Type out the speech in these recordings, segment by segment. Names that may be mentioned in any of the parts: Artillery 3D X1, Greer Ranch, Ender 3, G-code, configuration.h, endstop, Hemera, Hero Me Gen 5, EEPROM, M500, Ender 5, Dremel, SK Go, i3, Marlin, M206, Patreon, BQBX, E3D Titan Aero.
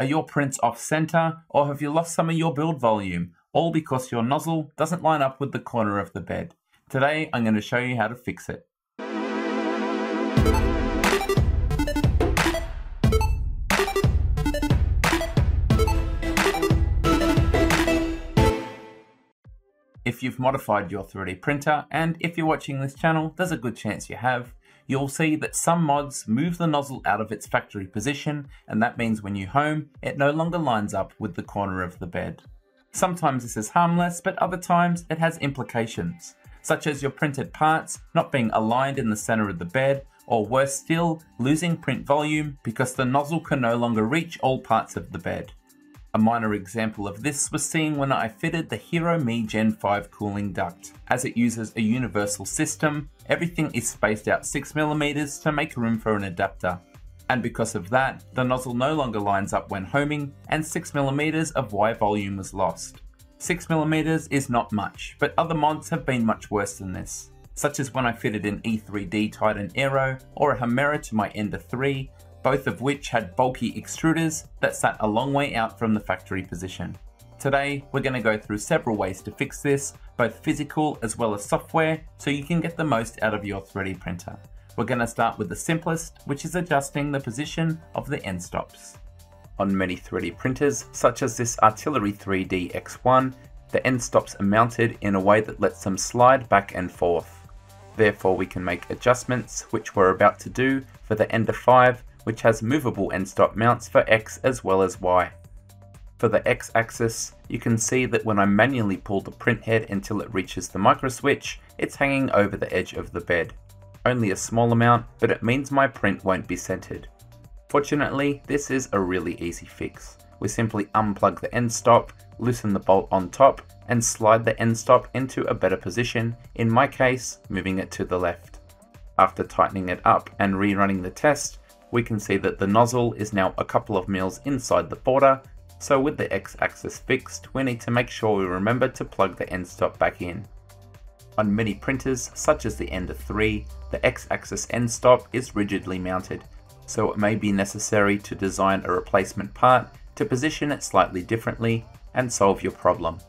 Are your prints off center, or have you lost some of your build volume, all because your nozzle doesn't line up with the corner of the bed? Today I'm going to show you how to fix it. If you've modified your 3D printer, and if you're watching this channel, there's a good chance you have, you'll see that some mods move the nozzle out of its factory position, and that means when you home, it no longer lines up with the corner of the bed. Sometimes this is harmless, but other times it has implications, such as your printed parts not being aligned in the center of the bed, or worse still, losing print volume because the nozzle can no longer reach all parts of the bed. A minor example of this was seen when I fitted the Hero Me Gen 5 cooling duct. As it uses a universal system, everything is spaced out 6mm to make room for an adapter. And because of that, the nozzle no longer lines up when homing, and 6mm of wire volume was lost. 6mm is not much, but other mods have been much worse than this, such as when I fitted an E3D Titan Aero or a Hemera to my Ender 3, both of which had bulky extruders that sat a long way out from the factory position. Today, we're going to go through several ways to fix this, both physical as well as software, so you can get the most out of your 3D printer. We're going to start with the simplest, which is adjusting the position of the end stops. On many 3D printers, such as this Artillery 3D X1, the end stops are mounted in a way that lets them slide back and forth. Therefore, we can make adjustments, which we're about to do for the Ender 5, which has movable end stop mounts for X as well as Y. For the X axis, you can see that when I manually pull the print head until it reaches the microswitch, it's hanging over the edge of the bed. Only a small amount, but it means my print won't be centered. Fortunately, this is a really easy fix. We simply unplug the end stop, loosen the bolt on top, and slide the end stop into a better position, in my case, moving it to the left. After tightening it up and rerunning the test, we can see that the nozzle is now a couple of mils inside the border, so with the X-axis fixed, we need to make sure we remember to plug the end stop back in. On many printers, such as the Ender 3, the X-axis end stop is rigidly mounted, so it may be necessary to design a replacement part to position it slightly differently and solve your problem.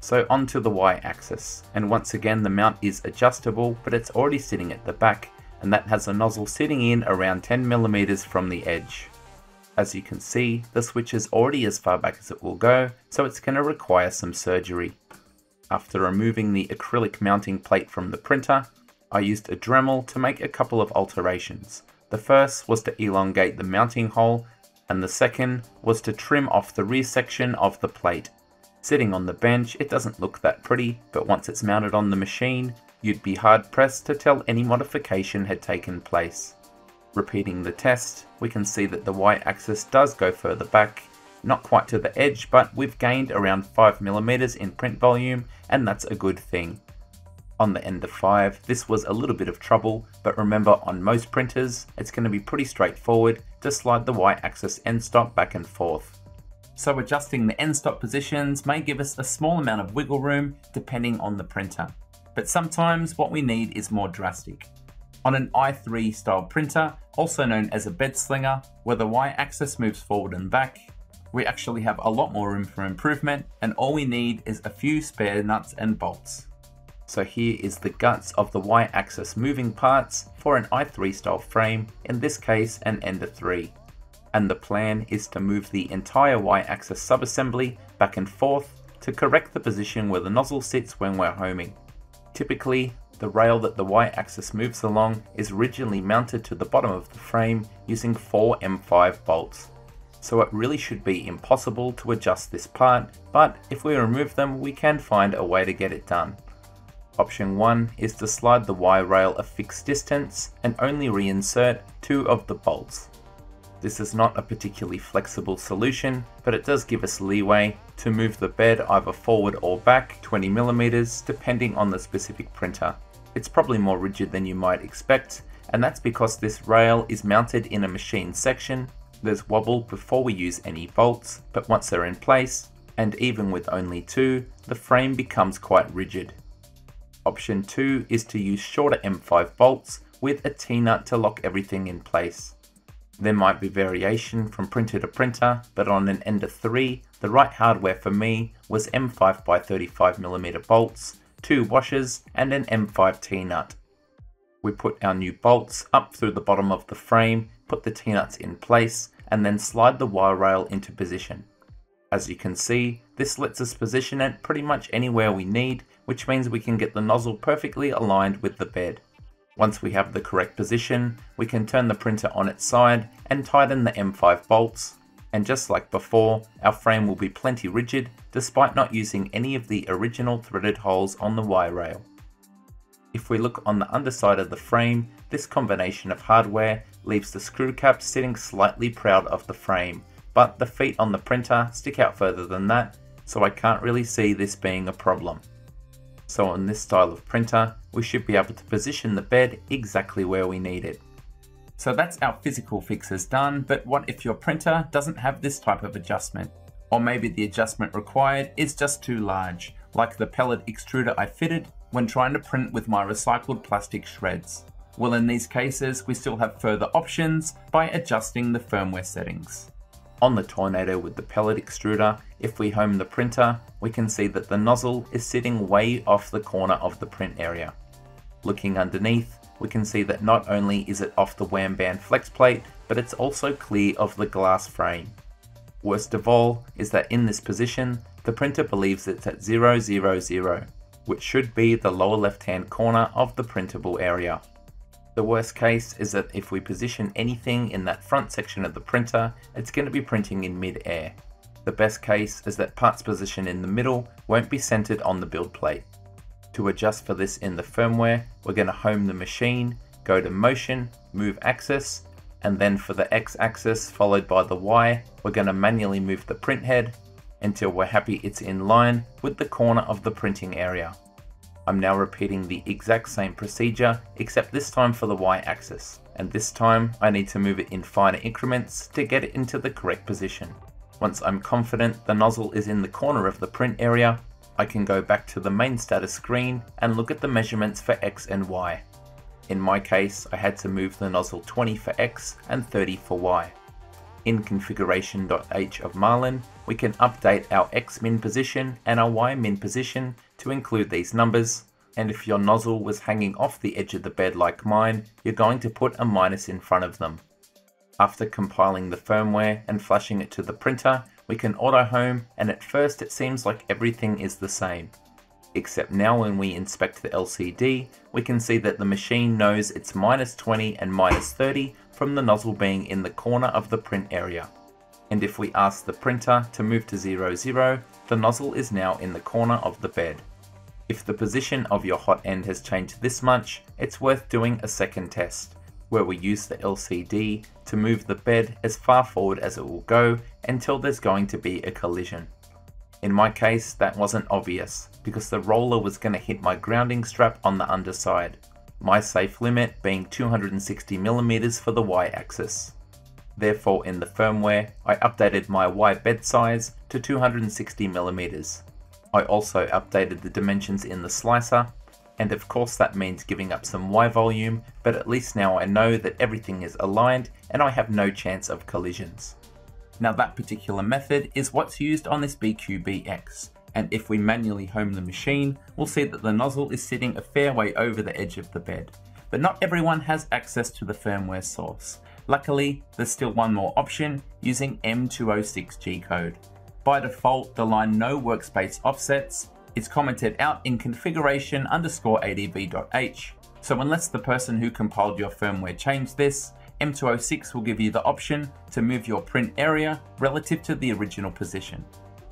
So onto the Y-axis, and once again the mount is adjustable, but it's already sitting at the back, and that has a nozzle sitting in around 10mm from the edge. As you can see, the switch is already as far back as it will go, so it's going to require some surgery. After removing the acrylic mounting plate from the printer, I used a Dremel to make a couple of alterations. The first was to elongate the mounting hole, and the second was to trim off the rear section of the plate. Sitting on the bench, it doesn't look that pretty, but once it's mounted on the machine, you'd be hard-pressed to tell any modification had taken place. Repeating the test, we can see that the Y-axis does go further back, not quite to the edge, but we've gained around 5mm in print volume, and that's a good thing. On the Ender 5, this was a little bit of trouble, but remember on most printers, it's going to be pretty straightforward to slide the Y-axis end stop back and forth. So adjusting the end stop positions may give us a small amount of wiggle room depending on the printer. But sometimes what we need is more drastic. On an i3 style printer, also known as a bed slinger, where the Y-axis moves forward and back, we actually have a lot more room for improvement, and all we need is a few spare nuts and bolts. So here is the guts of the Y-axis moving parts for an i3 style frame, in this case an Ender 3. And the plan is to move the entire Y-axis subassembly back and forth to correct the position where the nozzle sits when we're homing. Typically, the rail that the Y-axis moves along is rigidly mounted to the bottom of the frame using 4 M5 bolts. So it really should be impossible to adjust this part, but if we remove them, we can find a way to get it done. Option 1 is to slide the Y rail a fixed distance and only reinsert 2 of the bolts. This is not a particularly flexible solution, but it does give us leeway to move the bed either forward or back 20mm depending on the specific printer. It's probably more rigid than you might expect, and that's because this rail is mounted in a machine section. There's wobble before we use any bolts, but once they're in place, and even with only 2, the frame becomes quite rigid. Option 2 is to use shorter M5 bolts with a T-nut to lock everything in place. There might be variation from printer to printer, but on an Ender 3, the right hardware for me was M5 by 35mm bolts, 2 washers and an M5 T-nut. We put our new bolts up through the bottom of the frame, put the T-nuts in place, and then slide the wire rail into position. As you can see, this lets us position it pretty much anywhere we need, which means we can get the nozzle perfectly aligned with the bed. Once we have the correct position, we can turn the printer on its side and tighten the M5 bolts, and just like before, our frame will be plenty rigid despite not using any of the original threaded holes on the wire rail. If we look on the underside of the frame, this combination of hardware leaves the screw cap sitting slightly proud of the frame, but the feet on the printer stick out further than that, so I can't really see this being a problem. So on this style of printer, we should be able to position the bed exactly where we need it. So that's our physical fixes done, but what if your printer doesn't have this type of adjustment? Or maybe the adjustment required is just too large, like the pellet extruder I fitted when trying to print with my recycled plastic shreds. Well, in these cases, we still have further options by adjusting the firmware settings. On the Tornado with the pellet extruder, if we home the printer, we can see that the nozzle is sitting way off the corner of the print area. Looking underneath, we can see that not only is it off the WAM band flex plate, but it's also clear of the glass frame. Worst of all is that in this position, the printer believes it's at 000, which should be the lower left-hand corner of the printable area. The worst case is that if we position anything in that front section of the printer, it's going to be printing in mid-air. The best case is that parts position in the middle won't be centered on the build plate. To adjust for this in the firmware, we're going to home the machine, go to Motion, Move Axis, and then for the X axis followed by the Y, we're going to manually move the print head until we're happy it's in line with the corner of the printing area. I'm now repeating the exact same procedure, except this time for the y-axis, and this time I need to move it in finer increments to get it into the correct position. Once I'm confident the nozzle is in the corner of the print area, I can go back to the main status screen and look at the measurements for X and Y. In my case, I had to move the nozzle 20 for X and 30 for Y. In configuration.h of Marlin, we can update our X min position and our Y min position to include these numbers, and if your nozzle was hanging off the edge of the bed like mine, you're going to put a minus in front of them. After compiling the firmware and flashing it to the printer, we can auto home, and at first it seems like everything is the same. Except now when we inspect the LCD, we can see that the machine knows it's minus 20 and minus 30 from the nozzle being in the corner of the print area. And if we ask the printer to move to 00, the nozzle is now in the corner of the bed. If the position of your hot end has changed this much, it's worth doing a second test, where we use the LCD to move the bed as far forward as it will go until there's going to be a collision. In my case, that wasn't obvious, because the roller was going to hit my grounding strap on the underside, my safe limit being 260mm for the y-axis. Therefore, in the firmware, I updated my Y bed size to 260mm. I also updated the dimensions in the slicer, and of course that means giving up some Y volume, but at least now I know that everything is aligned and I have no chance of collisions. Now that particular method is what's used on this BQBX, and if we manually home the machine, we'll see that the nozzle is sitting a fair way over the edge of the bed. But not everyone has access to the firmware source. Luckily, there's still one more option using M206 G-code. By default, the line No Workspace Offsets is commented out in configuration_adv.h. So unless the person who compiled your firmware changed this, M206 will give you the option to move your print area relative to the original position.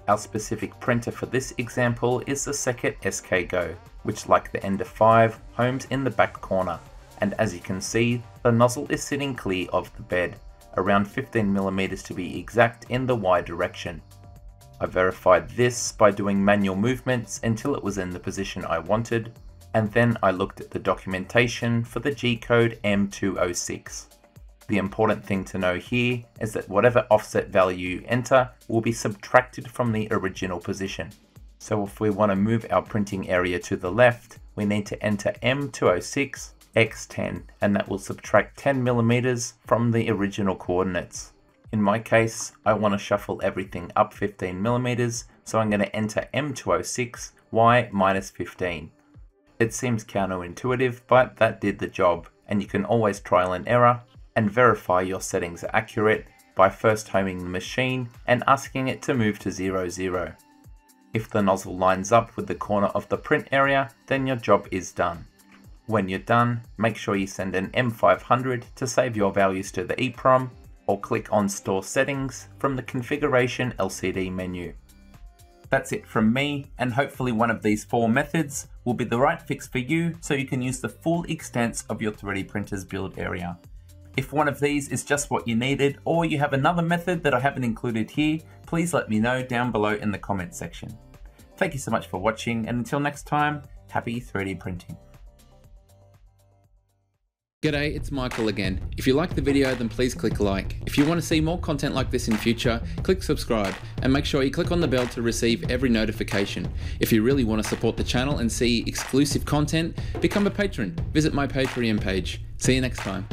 Our specific printer for this example is the Second SK Go, which like the Ender 5, homes in the back corner. And as you can see, the nozzle is sitting clear of the bed, around 15mm to be exact in the Y direction. I verified this by doing manual movements until it was in the position I wanted, and then I looked at the documentation for the G-code M206. The important thing to know here is that whatever offset value you enter will be subtracted from the original position. So if we want to move our printing area to the left, we need to enter M206 X10, and that will subtract 10 millimeters from the original coordinates. In my case, I want to shuffle everything up 15 millimeters, so I'm going to enter M206, Y minus 15. It seems counterintuitive, but that did the job, and you can always trial and error and verify your settings are accurate by first homing the machine and asking it to move to 00. If the nozzle lines up with the corner of the print area, then your job is done. When you're done, make sure you send an M500 to save your values to the EEPROM, or click on Store Settings from the Configuration LCD menu. That's it from me, and hopefully one of these four methods will be the right fix for you so you can use the full extent of your 3D printer's build area. If one of these is just what you needed, or you have another method that I haven't included here, please let me know down below in the comments section. Thank you so much for watching, and until next time, happy 3D printing. G'day, it's Michael again. If you like the video, then please click like. If you want to see more content like this in future, click subscribe and make sure you click on the bell to receive every notification. If you really want to support the channel and see exclusive content, become a patron. Visit my Patreon page. See you next time.